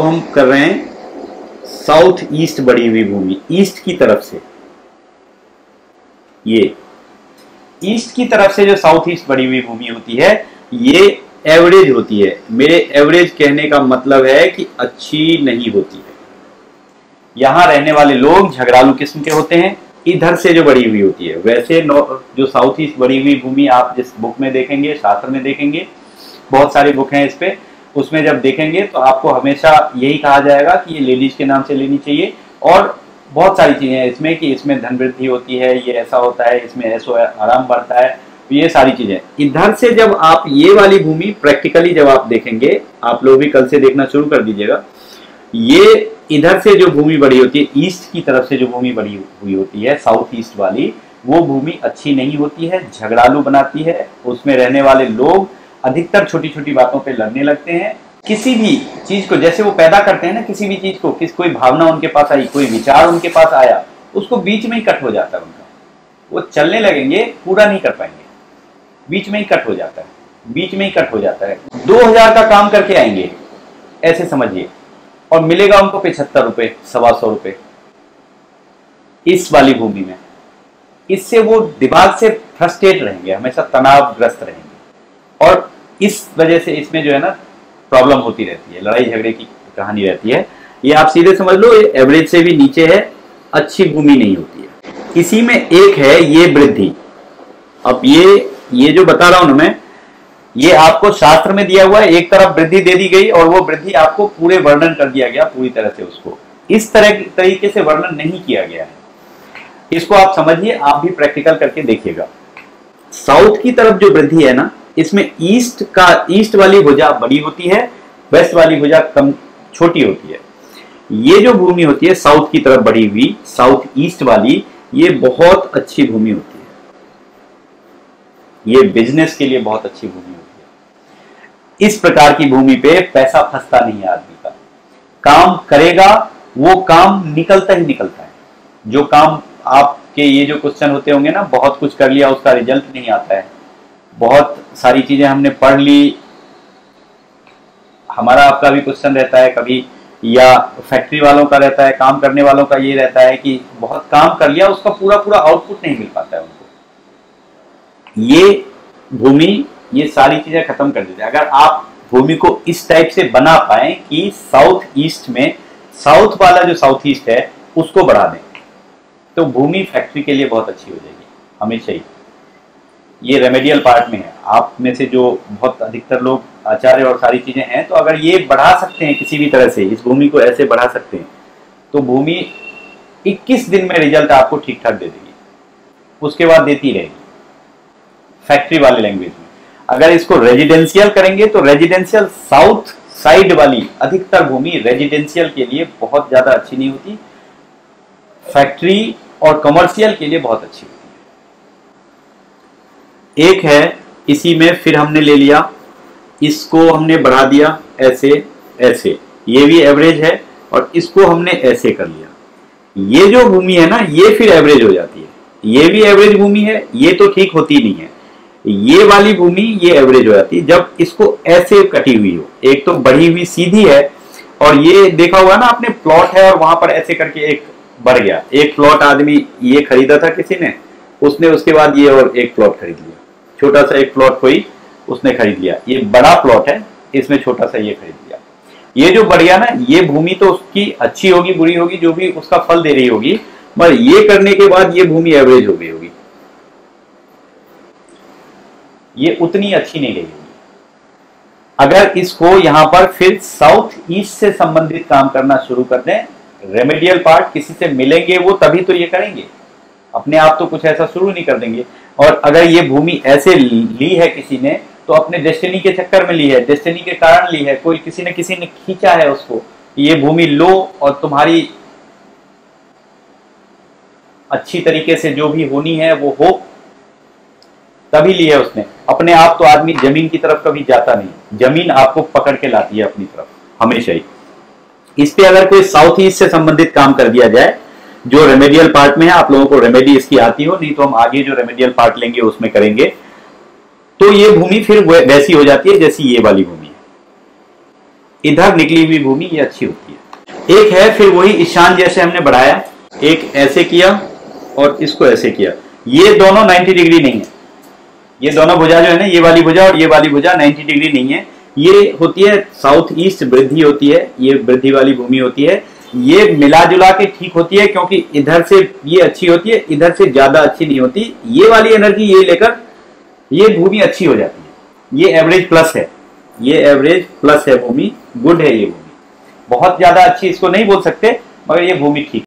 अब हम कर रहे हैं साउथ ईस्ट बढ़ी हुई भूमि, ईस्ट की तरफ से। ये ईस्ट की तरफ से जो साउथ ईस्ट बढ़ी हुई भूमि होती है ये एवरेज होती है। मेरे एवरेज कहने का मतलब है कि अच्छी नहीं होती है। यहां रहने वाले लोग झगड़ालू किस्म के होते हैं, इधर से जो बढ़ी हुई होती है। वैसे जो साउथ ईस्ट बढ़ी हुई भूमि आप जिस बुक में देखेंगे, शास्त्र में देखेंगे, बहुत सारी बुक हैं इस पे, उसमें जब देखेंगे तो आपको हमेशा यही कहा जाएगा कि ये लेडीज के नाम से लेनी चाहिए। और बहुत सारी चीजें हैं इसमें कि इसमें धन वृद्धि होती है, ये ऐसा होता है, इसमें ऐसा आराम बढ़ता है, ये सारी चीजें। इधर से जब आप ये वाली भूमि प्रैक्टिकली जब आप देखेंगे, आप लोग भी कल से देखना शुरू कर दीजिएगा, ये इधर से जो भूमि बढ़ी होती है, ईस्ट की तरफ से जो भूमि बढ़ी हुई होती है साउथ ईस्ट वाली, वो भूमि अच्छी नहीं होती है, झगड़ालू बनाती है। उसमें रहने वाले लोग अधिकतर छोटी छोटी बातों पे लड़ने लगते हैं। किसी भी चीज को जैसे वो पैदा करते हैं ना, किसी भी चीज को, कोई भावना उनके पास आई, कोई विचार उनके पास आया, उसको बीच में ही कट हो जाता है उनका। वो चलने लगेंगे, पूरा नहीं कर पाएंगे, बीच में ही कट हो जाता है, बीच में ही कट हो जाता है। 2000 का काम करके आएंगे ऐसे समझिए, और मिलेगा उनको 75 रुपये, 125 रुपये इस वाली भूमि में। इससे वो दिमाग से फ्रस्ट्रेट रहेंगे, हमेशा तनावग्रस्त रहेंगे, और इस वजह से इसमें जो है ना प्रॉब्लम होती रहती है, लड़ाई झगड़े की कहानी रहती है। ये आप सीधे समझ लो, ये एवरेज से भी नीचे है, अच्छी भूमि नहीं होती है। इसी में एक है ये वृद्धि। अब ये जो बता रहा हूं मैं, ये आपको शास्त्र में दिया हुआ है। एक तरफ वृद्धि दे दी गई और वो वृद्धि आपको पूरे वर्णन कर दिया गया, पूरी तरह से उसको इस तरीके से वर्णन नहीं किया गया है। इसको आप समझिए, आप भी प्रैक्टिकल करके देखिएगा। साउथ की तरफ जो वृद्धि है ना, इसमें ईस्ट वाली भुजा बड़ी होती है, वेस्ट वाली भुजा कम छोटी होती है। ये जो भूमि होती है साउथ की तरफ बढ़ी हुई, साउथ ईस्ट वाली, ये बहुत अच्छी भूमि होती है। ये बिजनेस के लिए बहुत अच्छी भूमि होती है। इस प्रकार की भूमि पे पैसा फंसता नहीं है आदमी का। काम करेगा वो काम निकलता ही निकलता है। जो काम आपके ये जो क्वेश्चन होते होंगे ना, बहुत कुछ कर लिया उसका रिजल्ट नहीं आता है, बहुत सारी चीजें हमने पढ़ ली, हमारा आपका भी क्वेश्चन रहता है कभी, या फैक्ट्री वालों का रहता है, काम करने वालों का ये रहता है कि बहुत काम कर लिया, उसका पूरा पूरा आउटपुट नहीं मिल पाता है। ये भूमि ये सारी चीजें खत्म कर देती है। अगर आप भूमि को इस टाइप से बना पाए कि साउथ ईस्ट में साउथ वाला जो साउथ ईस्ट है उसको बढ़ा दें, तो भूमि फैक्ट्री के लिए बहुत अच्छी हो जाएगी हमेशा ही। ये रेमेडियल पार्ट में है। आप में से जो बहुत अधिकतर लोग आचार्य और सारी चीजें हैं, तो अगर ये बढ़ा सकते हैं किसी भी तरह से, इस भूमि को ऐसे बढ़ा सकते हैं, तो भूमि 21 दिन में रिजल्ट आपको ठीक ठाक दे देगी, उसके बाद देती रहेगी फैक्ट्री वाले लैंग्वेज में। अगर इसको रेजिडेंशियल करेंगे तो रेजिडेंशियल साउथ साइड वाली अधिकतर भूमि रेजिडेंशियल के लिए बहुत ज्यादा अच्छी नहीं होती, फैक्ट्री और कमर्शियल के लिए बहुत अच्छी होती है। एक है इसी में, फिर हमने ले लिया, इसको हमने बढ़ा दिया ऐसे ऐसे, ये भी एवरेज है, और इसको हमने ऐसे कर लिया। ये जो भूमि है ना, ये फिर एवरेज हो जाती है। ये भी एवरेज भूमि है, ये तो ठीक होती नहीं है, ये वाली भूमि ये एवरेज हो जाती है जब इसको ऐसे कटी हुई हो। एक तो बढ़ी हुई सीधी है, और ये देखा हुआ ना आपने, प्लॉट है और वहां पर ऐसे करके एक बढ़ गया, एक प्लॉट आदमी ये खरीदा था किसी ने, उसने उसके बाद ये और एक प्लॉट खरीद लिया, छोटा सा एक प्लॉट कोई उसने खरीद लिया, ये बड़ा प्लॉट है, इसमें छोटा सा ये खरीद लिया। ये जो बढ़ गया ना, ये भूमि तो उसकी अच्छी होगी, बुरी होगी, जो भी उसका फल दे रही होगी, मगर ये करने के बाद ये भूमि एवरेज हो गई होगी, ये उतनी अच्छी नहीं रहेगी। अगर इसको यहां पर फिर साउथ ईस्ट से संबंधित काम करना शुरू कर दें, रेमेडियल पार्ट, किसी से मिलेंगे वो तभी तो ये करेंगे, अपने आप तो कुछ ऐसा शुरू नहीं कर देंगे। और अगर ये भूमि ऐसे ली है किसी ने, तो अपने डेस्टिनी के चक्कर में ली है, डेस्टिनी के कारण ली है, कोई किसी ने खींचा है उसको, ये भूमि लो और तुम्हारी अच्छी तरीके से जो भी होनी है वो हो, तभी ली है उसने। अपने आप तो आदमी जमीन की तरफ कभी जाता नहीं, जमीन आपको पकड़ के लाती है अपनी तरफ हमेशा ही। इस पे अगर कोई साउथ ईस्ट से संबंधित काम कर दिया जाए, जो रेमेडियल पार्ट में है, आप लोगों को रेमेडी इसकी आती हो, नहीं तो हम आगे जो रेमेडियल पार्ट लेंगे उसमें करेंगे, तो ये भूमि फिर वैसी हो जाती है जैसी ये वाली भूमि है। इधर निकली हुई भूमि ये अच्छी होती है। एक है फिर वही ईशान जैसे हमने बढ़ाया, एक ऐसे किया और इसको ऐसे किया, ये दोनों 90 डिग्री नहीं है। ये दोनों भुजा जो है ना, ये वाली भुजा और ये वाली भुजा 90 डिग्री नहीं है। ये होती है साउथ ईस्ट वृद्धि होती है, ये वृद्धि वाली भूमि होती है। ये मिला जुला के ठीक होती है क्योंकि इधर से ये अच्छी होती है, इधर से ज्यादा अच्छी नहीं होती। ये वाली एनर्जी ये लेकर ये भूमि अच्छी हो जाती है। ये एवरेज प्लस है, ये एवरेज प्लस है भूमि, गुड है। ये भूमि बहुत ज्यादा अच्छी इसको नहीं बोल सकते, मगर ये भूमि ठीक